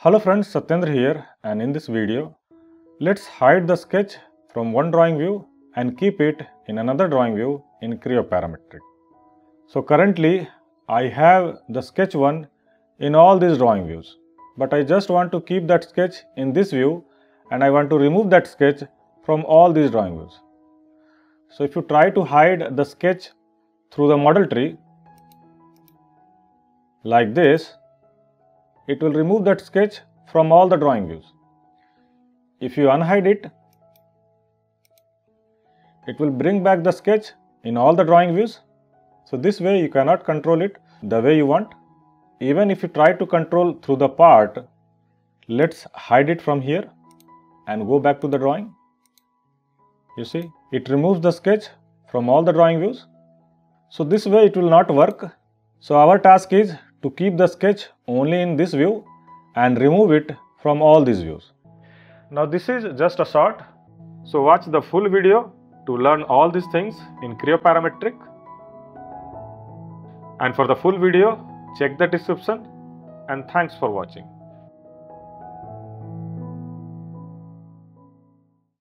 Hello friends, Satyendra here, and in this video, let's hide the sketch from one drawing view and keep it in another drawing view in Creo Parametric. So currently, I have the sketch one in all these drawing views, but I just want to keep that sketch in this view and I want to remove that sketch from all these drawing views. So if you try to hide the sketch through the model tree like this, it will remove that sketch from all the drawing views. If you unhide it, it will bring back the sketch in all the drawing views. So this way you cannot control it the way you want. Even if you try to control through the part, let's hide it from here and go back to the drawing. You see, it removes the sketch from all the drawing views. So this way it will not work. So our task is to keep the sketch only in this view and remove it from all these views. Now this is just a short, so watch the full video to learn all these things in Creo Parametric. And for the full video, check the description, and thanks for watching.